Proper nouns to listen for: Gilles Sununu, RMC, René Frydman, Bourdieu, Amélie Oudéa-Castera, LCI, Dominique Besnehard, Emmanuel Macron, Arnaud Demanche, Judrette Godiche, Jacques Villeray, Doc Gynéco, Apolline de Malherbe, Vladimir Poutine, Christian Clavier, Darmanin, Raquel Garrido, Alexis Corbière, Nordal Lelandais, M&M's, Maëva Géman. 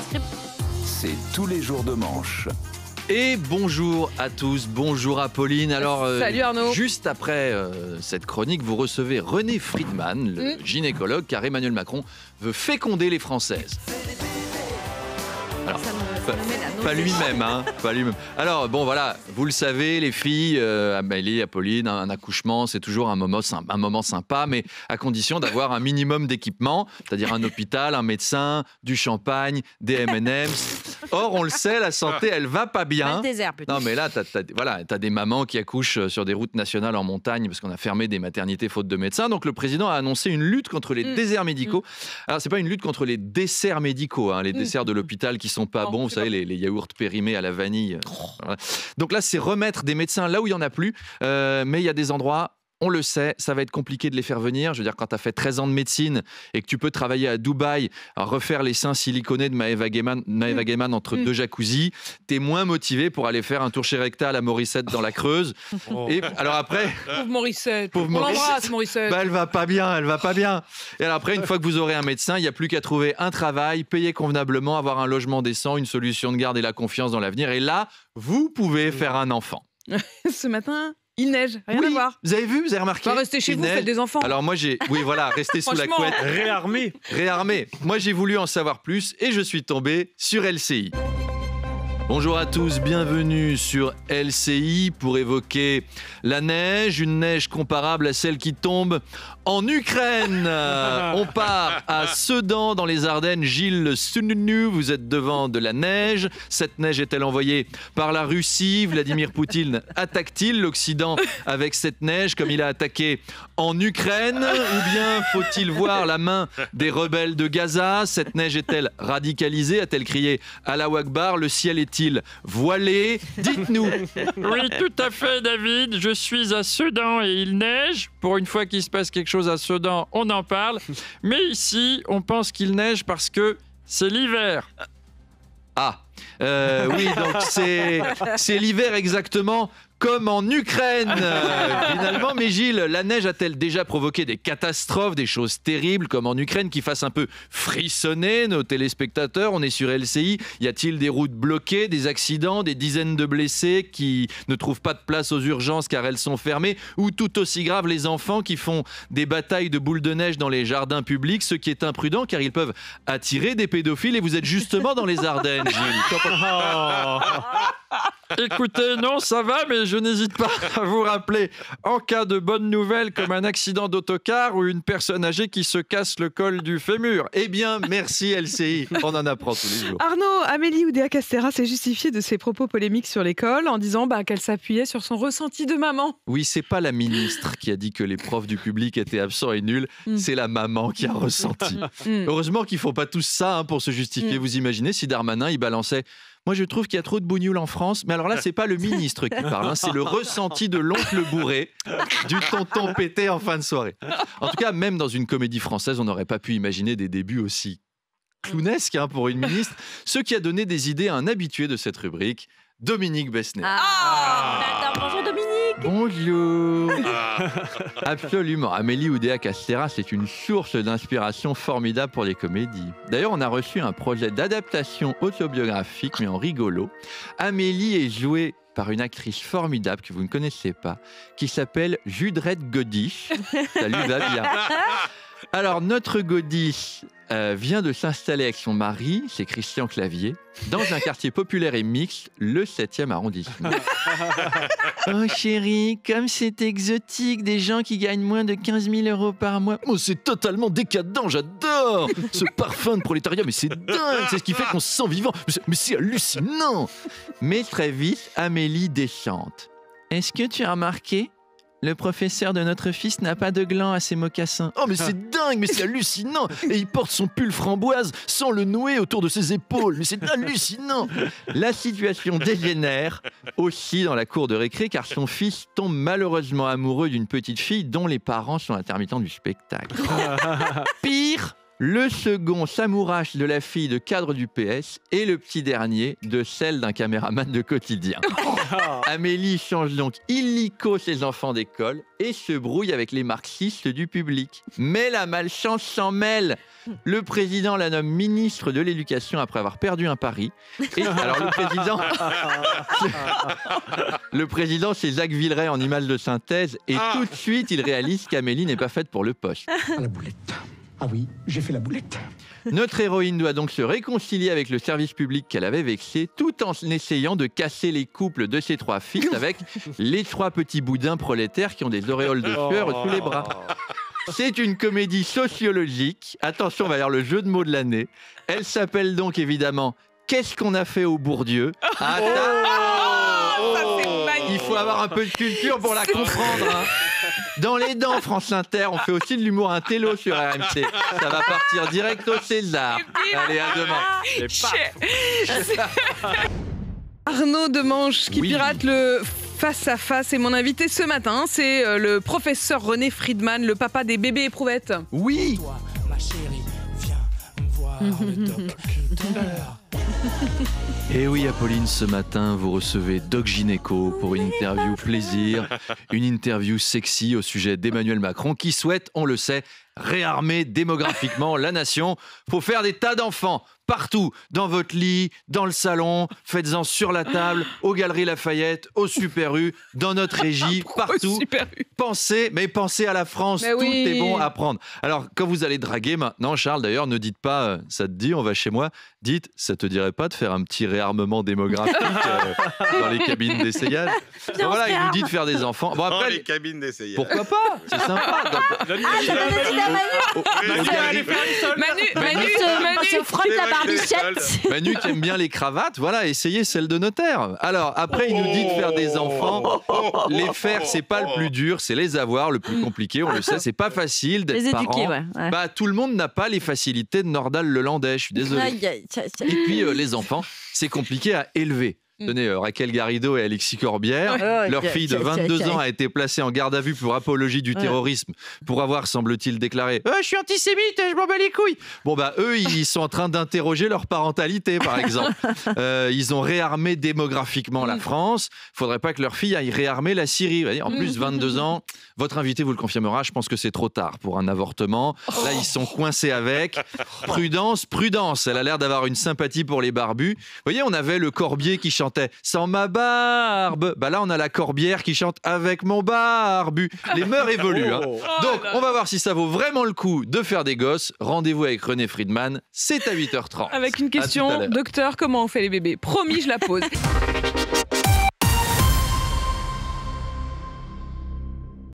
script. C'est tous les jours de manche. Et bonjour à tous, bonjour à Pauline. Alors, salut Arnaud. Juste après cette chronique, vous recevez René Frydman, le gynécologue, car Emmanuel Macron veut féconder les Françaises. Alors, pas lui-même, hein, pas lui-même. Alors, bon, voilà, vous le savez, les filles, Amélie, Apolline, un accouchement, c'est toujours un moment sympa, mais à condition d'avoir un minimum d'équipement, c'est-à-dire un hôpital, un médecin, du champagne, des M&M's. Or, on le sait, la santé, elle va pas bien. Le désert, plutôt. Non, mais là, t'as des mamans qui accouchent sur des routes nationales en montagne parce qu'on a fermé des maternités faute de médecins. Donc, le président a annoncé une lutte contre les déserts médicaux. Alors, c'est pas une lutte contre les desserts médicaux, hein, les desserts de l'hôpital qui sont pas bons. Vous savez, les yaourts périmés à la vanille. Voilà. Donc là, c'est remettre des médecins là où il y en a plus. Mais il y a des endroits... On le sait, ça va être compliqué de les faire venir. Je veux dire, quand tu as fait 13 ans de médecine et que tu peux travailler à Dubaï, à refaire les seins siliconés de Maëva Géman entre deux jacuzzis, tu es moins motivé pour aller faire un tour chez rectal à Morissette dans la Creuse. Et alors après... Pauvre Morissette. On l'embrasse, Morissette. Bah, elle va pas bien. Et alors après, une fois que vous aurez un médecin, il n'y a plus qu'à trouver un travail, payer convenablement, avoir un logement décent, une solution de garde et la confiance dans l'avenir. Et là, vous pouvez faire un enfant. Ce matin... Il neige, rien à voir. Vous avez vu, vous avez remarqué. Pas rester chez vous, faites des enfants. Alors moi j'ai, oui voilà, rester sous la couette. Réarmé. Moi j'ai voulu en savoir plus et je suis tombé sur LCI. Bonjour à tous, bienvenue sur LCI pour évoquer la neige, une neige comparable à celle qui tombe en Ukraine. On part à Sedan dans les Ardennes, Gilles Sununu, vous êtes devant de la neige. Cette neige est-elle envoyée par la Russie? Vladimir Poutine attaque-t-il l'Occident avec cette neige comme il a attaqué en Ukraine? Ou bien faut-il voir la main des rebelles de Gaza? Cette neige est-elle radicalisée? A-t-elle crié Allahu Akbar? Le ciel est voilé, dites-nous. Oui, tout à fait, David. Je suis à Sedan et il neige. Pour une fois qu'il se passe quelque chose à Sedan, on en parle. Mais ici, on pense qu'il neige parce que c'est l'hiver. Ah, oui, donc c'est l'hiver exactement. Comme en Ukraine, finalement. Mais Gilles, la neige a-t-elle déjà provoqué des catastrophes, des choses terribles comme en Ukraine qui fassent un peu frissonner nos téléspectateurs? On est sur LCI. Y a-t-il des routes bloquées, des accidents, des dizaines de blessés qui ne trouvent pas de place aux urgences car elles sont fermées? Ou tout aussi grave, les enfants qui font des batailles de boules de neige dans les jardins publics, ce qui est imprudent car ils peuvent attirer des pédophiles. Et vous êtes justement dans les Ardennes, Gilles. Oh. Écoutez, non, ça va, mais je n'hésite pas à vous rappeler, en cas de bonnes nouvelles comme un accident d'autocar ou une personne âgée qui se casse le col du fémur. Eh bien, merci LCI, on en apprend tous les jours. Arnaud, Amélie Oudéa-Castera s'est justifiée de ses propos polémiques sur l'école en disant qu'elle s'appuyait sur son ressenti de maman. Oui, c'est pas la ministre qui a dit que les profs du public étaient absents et nuls, c'est la maman qui a ressenti. Heureusement qu'ils ne font pas tous ça pour se justifier. Vous imaginez si Darmanin, il balançait... Moi, je trouve qu'il y a trop de bougnoules en France. Mais alors là, c'est pas le ministre qui parle, hein, c'est le ressenti de l'oncle bourré, du tonton pété en fin de soirée. En tout cas, même dans une comédie française, on n'aurait pas pu imaginer des débuts aussi clownesques pour une ministre. Ce qui a donné des idées à un habitué de cette rubrique, Dominique Besnehard. Bonjour Dominique. Bonjour. Absolument. Amélie Oudéa-Castera, c'est une source d'inspiration formidable pour les comédies. D'ailleurs, on a reçu un projet d'adaptation autobiographique, mais en rigolo. Amélie est jouée par une actrice formidable que vous ne connaissez pas, qui s'appelle Judrette Godiche. Salut, va bien. Alors, notre Godiche vient de s'installer avec son mari, c'est Christian Clavier, dans un quartier populaire et mixte, le 7e arrondissement. Oh chérie, comme c'est exotique, des gens qui gagnent moins de 15 000 € par mois. Oh, c'est totalement décadent, j'adore ce parfum de prolétariat, mais c'est dingue, c'est ce qui fait qu'on se sent vivant, mais c'est hallucinant. Mais très vite, Amélie déchante. Est-ce que tu as remarqué? Le professeur de notre fils n'a pas de gland à ses mocassins. Oh mais c'est dingue, mais c'est hallucinant. Et il porte son pull framboise sans le nouer autour de ses épaules. Mais c'est hallucinant. La situation dégénère aussi dans la cour de récré car son fils tombe malheureusement amoureux d'une petite fille dont les parents sont intermittents du spectacle. Pire, le second s'amourache de la fille de cadre du PS et le petit dernier de celle d'un caméraman de quotidien. Amélie change donc illico ses enfants d'école et se brouille avec les marxistes du public. Mais la malchance s'en mêle. Le président la nomme ministre de l'Éducation après avoir perdu un pari. Et alors le président c'est Jacques Villeray en image de synthèse et tout de suite il réalise qu'Amélie n'est pas faite pour le poste. La boulette. Ah oui, j'ai fait la boulette. Notre héroïne doit donc se réconcilier avec le service public qu'elle avait vexé, tout en essayant de casser les couples de ses trois fils avec les trois petits boudins prolétaires qui ont des auréoles de sueur sous les bras. C'est une comédie sociologique. Attention, on va y avoir le jeu de mots de l'année. Elle s'appelle donc évidemment « Qu'est-ce qu'on a fait au Bourdieu ?» Il faut avoir un peu de culture pour la comprendre. Hein. Dans les dents, France Inter, on fait aussi de l'humour intello sur RMC. Ça va partir direct au César. Allez, à demain. Arnaud Demanche qui pirate le Face à Face. Et mon invité ce matin, c'est le professeur René Frydman, le papa des bébés éprouvettes. Oui. Toi, ma chérie, viens me voir le doc douleur. Et oui, Apolline, ce matin, vous recevez Doc Gynéco pour une interview plaisir, une interview sexy au sujet d'Emmanuel Macron qui souhaite, on le sait, réarmer démographiquement la nation pour faire des tas d'enfants partout, dans votre lit, dans le salon, faites-en sur la table, aux Galeries Lafayette, au Super U, dans notre régie, partout. Pensez à la France, mais tout est bon à prendre. Alors, quand vous allez draguer maintenant, Charles, d'ailleurs, ne dites pas « ça te dit, on va chez moi », dites « ça te dirait pas de faire un petit réarmement démographique dans les cabines d'essayage ?» Voilà, il nous dit de faire des enfants. Bon, après, dans les cabines d'essayage. Pourquoi pas? C'est sympa. Manu se frotte la barbichette. Manu qui aime bien les cravates, voilà, essayez celle de notaire. Alors après il nous dit de faire des enfants. Les faire, c'est pas le plus dur, c'est les avoir, le plus compliqué, on le sait, c'est pas facile d'être parent. Ouais. Bah tout le monde n'a pas les facilités de Nordal Lelandais, je suis désolé. Et puis les enfants, c'est compliqué à élever. Tenez, Raquel Garrido et Alexis Corbière, leur fille de 22 ans a été placée en garde à vue pour apologie du terrorisme, pour avoir, semble-t-il, déclaré « Je suis antisémite, je m'en bats les couilles !» Bon, bah, eux, ils sont en train d'interroger leur parentalité, par exemple. Ils ont réarmé démographiquement la France. Il ne faudrait pas que leur fille aille réarmer la Syrie. En plus, 22 ans, votre invité vous le confirmera, je pense que c'est trop tard pour un avortement. Là, ils sont coincés avec. Prudence, prudence. Elle a l'air d'avoir une sympathie pour les barbus. Vous voyez, on avait le Corbier qui chante « Sans ma barbe ». Bah là, on a la Corbière qui chante « Avec mon barbu ». Les mœurs évoluent. Hein. Donc, on va voir si ça vaut vraiment le coup de faire des gosses. Rendez-vous avec René Frydman. C'est à 8h30. Avec une question, docteur, comment on fait les bébés? Promis, je la pose.